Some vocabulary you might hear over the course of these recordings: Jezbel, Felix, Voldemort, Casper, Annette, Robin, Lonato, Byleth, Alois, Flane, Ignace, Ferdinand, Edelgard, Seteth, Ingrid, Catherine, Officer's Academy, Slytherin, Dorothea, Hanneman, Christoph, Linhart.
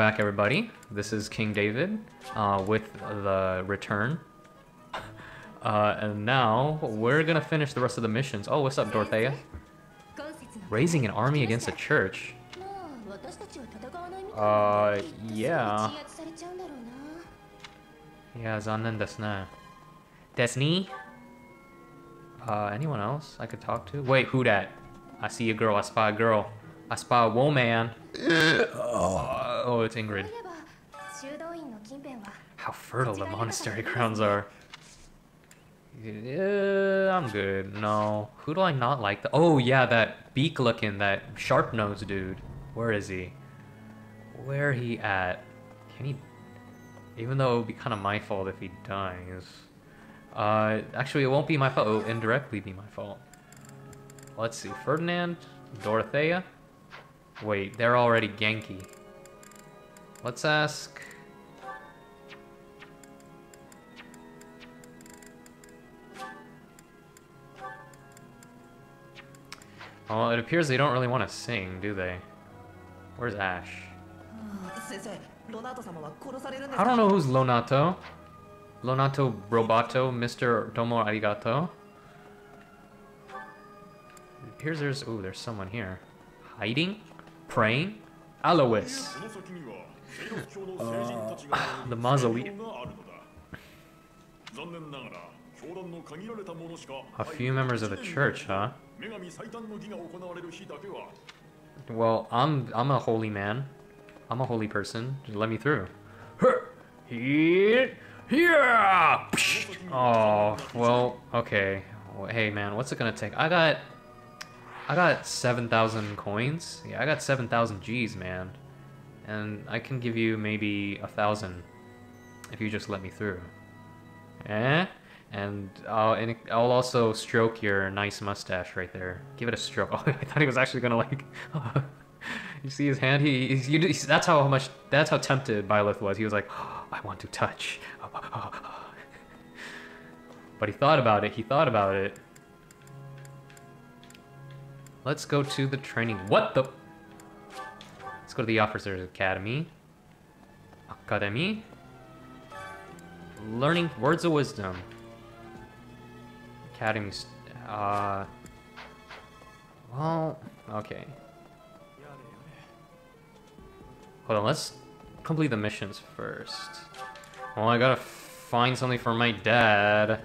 back, everybody. This is King David with the return. And now we're gonna finish the rest of the missions. Oh, what's up, Dorothea? Raising an army against a church? Yeah. Yeah, zannen desu ne. Anyone else I could talk to? Wait, who dat? I see a girl, I spy a girl. I spy a woman. Oh, it's Ingrid. How fertile the monastery grounds are. I'm good. No. Who do I not like? Oh, yeah, that beak-looking, that sharp-nosed dude. Where is he? Where he at? Can he... Even though it would be kind of my fault if he dies. Actually, it won't be my fault. It will indirectly be my fault. Let's see. Ferdinand, Dorothea. Wait, they're already Genki. Let's ask... Well, it appears they don't really want to sing, do they? Where's Ash? I don't know who's Lonato. Lonato Robato, Mr. Domo Arigato. It appears there's... Ooh, there's someone here. Hiding? Praying? Alois. The mausoleum. A few members of the church, huh? Well, I'm a holy man. I'm a holy person. Just let me through. Here, yeah. Oh, well, okay. Hey, man, what's it gonna take? I got 7,000 coins. Yeah, I got 7,000 G's, man. And I can give you maybe 1,000 if you just let me through. Eh? And I'll also stroke your nice mustache right there. Give it a stroke. Oh, I thought he was actually gonna like. You see his hand. That's how much. That's how tempted Byleth was. He was like, oh, I want to touch. But he thought about it. Let's go to the training. What the? Let's go to the Officer's Academy. Learning words of wisdom. Academies, well, okay. Hold on, let's complete the missions first. Well, I gotta find something for my dad.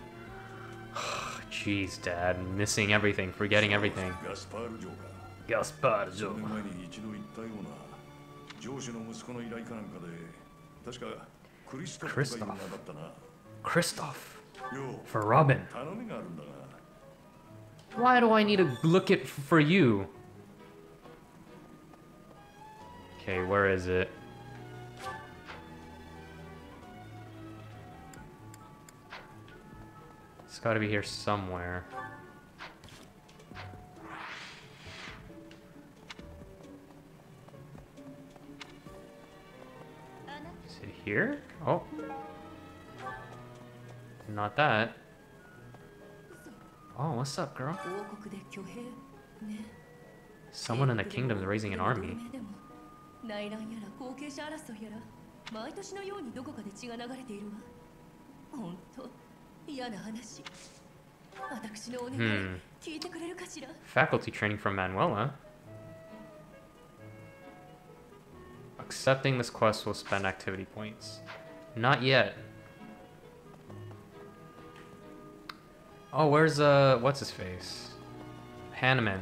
Jeez, Dad, missing everything, forgetting everything. Gaspard. Christoph. For Robin. Why do I need to look it for you? Okay, where is it? It's gotta be here somewhere. Is it here? Oh. Not that. Oh, what's up, girl? Someone in the kingdom is raising an army. Faculty training from Manuela. Accepting this quest will spend activity points. Not yet. Oh, where's, what's his face? Hanneman.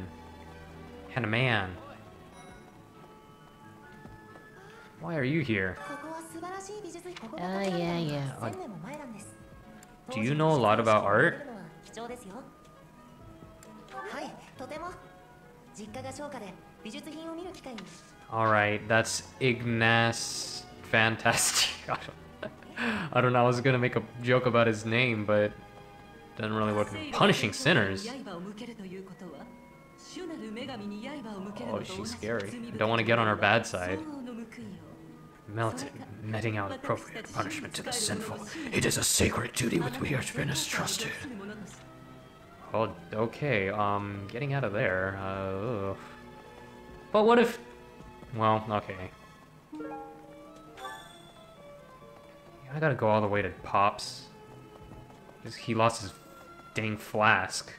Why are you here? Oh, yeah. Do you know a lot about art? Alright, that's Ignace. Fantastic. I don't know, I was gonna make a joke about his name, but... Doesn't really work. Punishing sinners? Oh, she's scary. Don't want to get on her bad side. Meting out appropriate punishment to the sinful. It is a sacred duty with which Finn is trusted. Oh, okay. Getting out of there. But what if... Well, okay. I gotta go all the way to Pops. He lost his dang flask.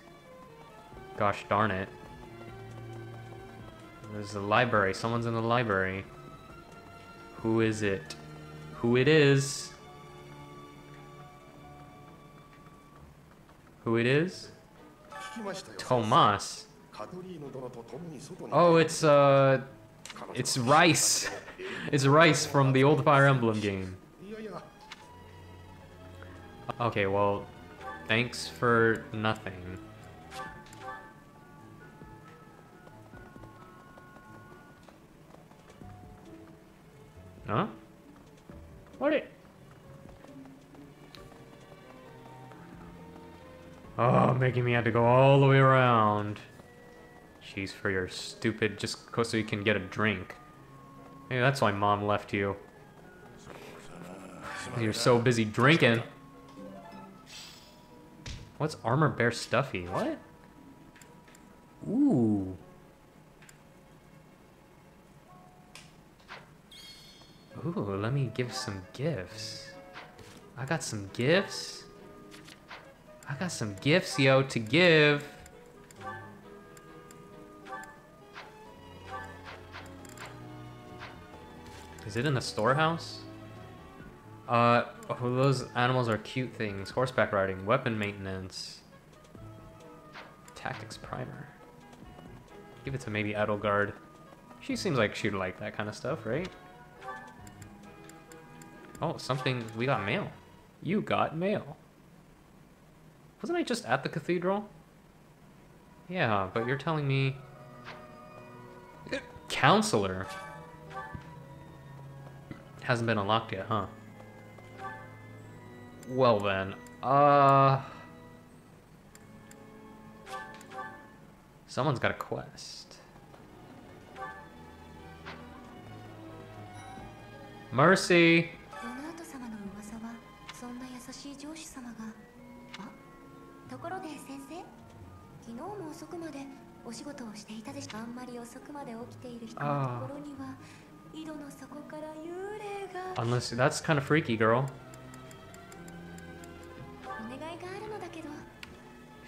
Gosh darn it. There's the library. Someone's in the library. Who is it? Who it is? Who it is? Tomas. Oh, it's Rice. It's Rice from the old Fire Emblem game. Okay, well, thanks for nothing. Huh? What it? Oh, making me have to go all the way around. Jeez, for your stupid, just so you can get a drink. Maybe that's why Mom left you. You're so busy drinking. What's Armor Bear Stuffy? What? Ooh. Ooh, let me give some gifts. I got some gifts. I got some gifts, yo, to give. Is it in the storehouse? Oh, those animals are cute things. Horseback riding, weapon maintenance, tactics primer. Give it to maybe Edelgard. She seems like she'd like that kind of stuff, right? Oh, something. We got mail. You got mail. Wasn't I just at the cathedral? Yeah, but you're telling me... Counselor? Hasn't been unlocked yet, huh? Well then, someone's got a quest. Mercy! Unless that's kind of freaky, girl.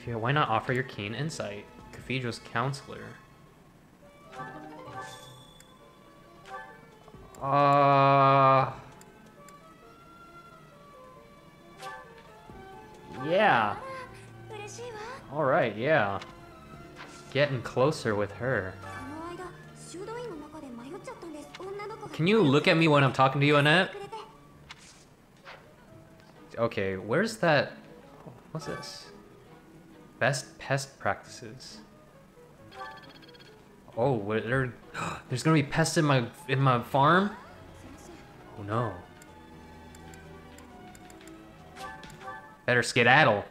Yeah, why not offer your keen insight? Cathedral's counselor. Yeah. All right, yeah. Getting closer with her. Can you look at me when I'm talking to you, Annette? Okay, where's that? Oh, what's this? Best pest practices. Oh, there's gonna be pests in my farm? Oh no. Better skedaddle.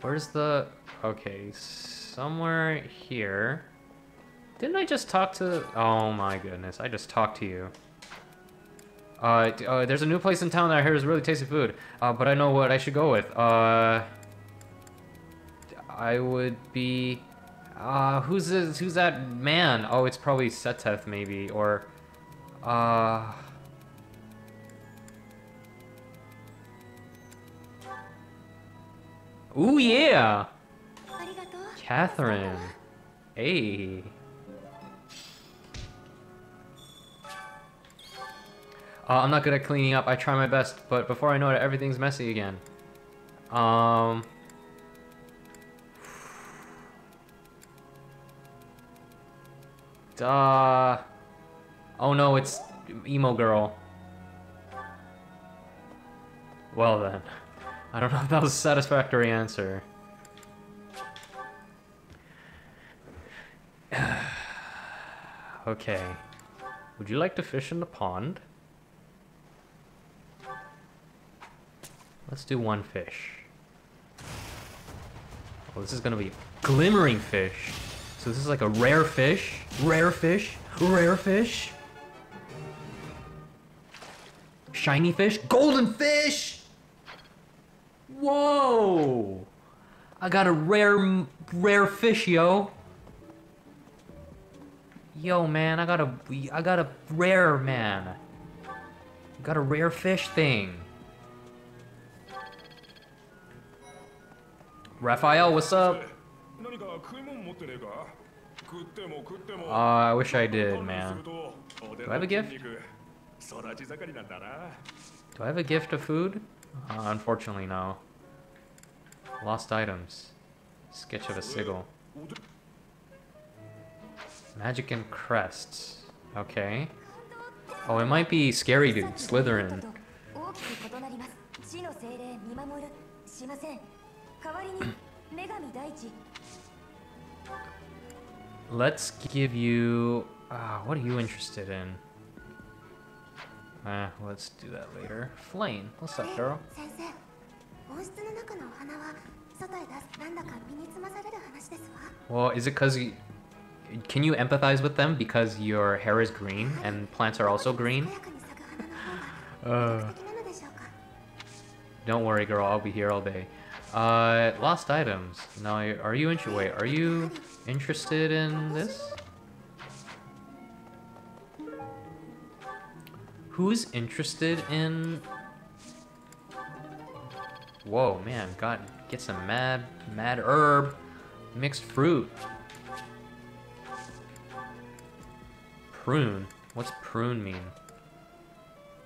Where's the... Okay, somewhere here. Didn't I just talk to... Oh my goodness, I just talked to you. There's a new place in town that I hear is really tasty food, but I know what I should go with. I would be... who's that man? Oh, it's probably Seteth, maybe, or... Ooh, yeah! Catherine. Hey. I'm not good at cleaning up, I try my best, but before I know it, everything's messy again. Oh no, it's emo girl. Well then. I don't know if that was a satisfactory answer. Okay. Would you like to fish in the pond? Let's do one fish. Oh, this is gonna be glimmering fish. So this is like a rare fish. Rare fish. Rare fish. Shiny fish. Golden fish! Whoa! I got a rare fish, yo. Yo, man, I got a rare, man. Got a rare fish thing. Raphael, what's up? I wish I did, man. Do I have a gift? Do I have a gift of food? Unfortunately, no. Lost items. Sketch of a sigil. Magic and crests. Okay. Oh, it might be scary dude, Slytherin. Let's give you... what are you interested in? Let's do that later. Flane, what's up, girl? Well, is it because you... Can you empathize with them because your hair is green and plants are also green? Don't worry, girl. I'll be here all day. Lost items. Now, are you interested? Wait, are you interested in this? Who's interested in? Whoa, man! Get some mad herb, mixed fruit. Prune? What's prune mean?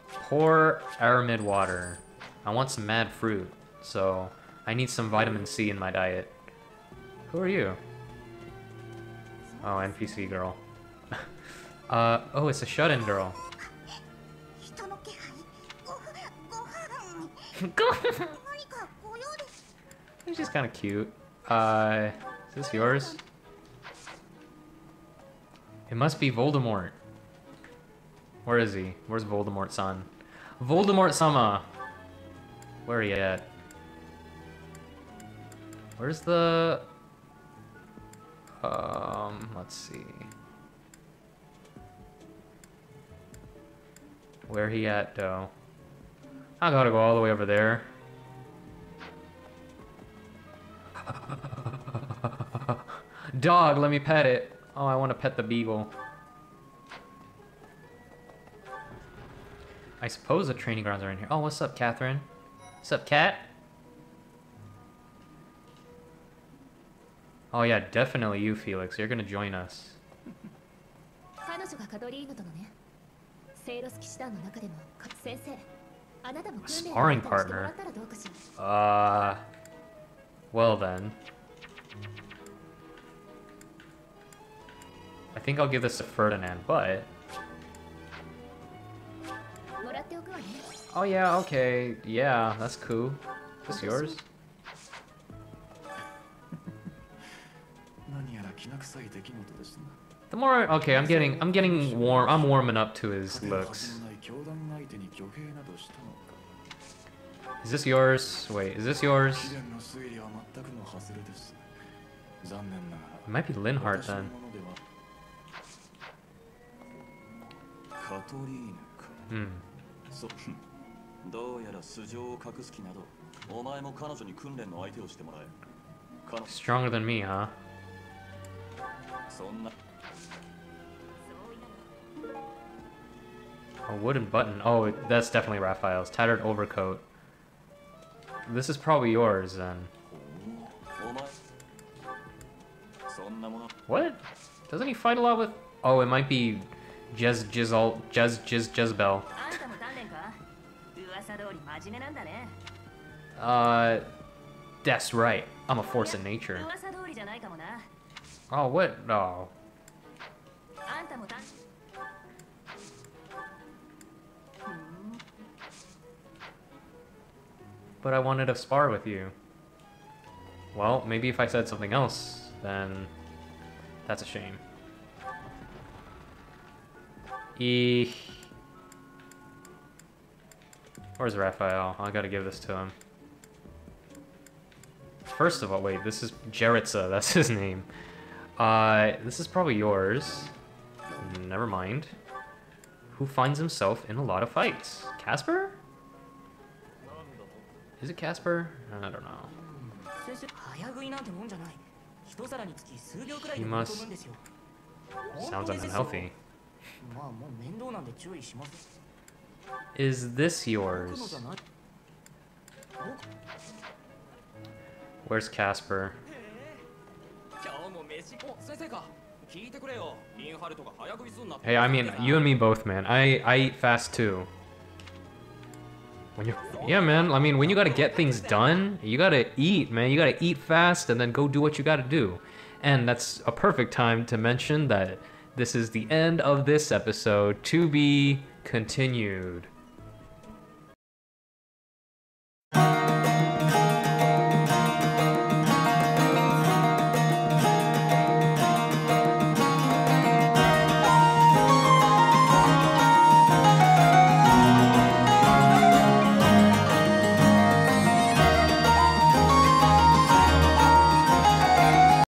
Pour aramid water. I want some mad fruit, so I need some vitamin C in my diet. Who are you? Oh, NPC girl. Oh, it's a shut-in girl. She's just kind of cute. Is this yours? It must be Voldemort. Where is he? Where's Voldemort-san? Voldemort-sama! Where are you at? Where's the... let's see. Where he at, though? I gotta go all the way over there. Dog, let me pet it. Oh, I want to pet the beagle. I suppose the training grounds are in here. Oh, what's up, Catherine? What's up, Cat? Oh yeah, definitely you, Felix. You're gonna join us. A sparring partner? Well then. I think I'll give this to Ferdinand, but... Oh yeah, okay. Yeah, that's cool. Is this yours? The more... Okay, I'm getting warm. I'm warming up to his looks. Is this yours? Wait, is this yours? It might be Linhart then. Hmm. Stronger than me, huh? A wooden button. Oh, that's definitely Raphael's. Tattered overcoat. This is probably yours, then. What? Doesn't he fight a lot with... Oh, it might be... Jezbel. That's right. I'm a force in nature. Oh, what? No. But I wanted to spar with you. Well, maybe if I said something else, then that's a shame. Where's Raphael? I gotta give this to him. First of all, wait, this is Jeritza, that's his name. This is probably yours. Never mind. Who finds himself in a lot of fights? Casper? Is it Casper? I don't know. He must... Sounds unhealthy. Is this yours? Where's Casper? Hey, I mean, you and me both, man. I eat fast too. When you, yeah, man. I mean, when you gotta get things done, you gotta eat, man. You gotta eat fast and then go do what you gotta do. And that's a perfect time to mention that this is the end of this episode, to be continued.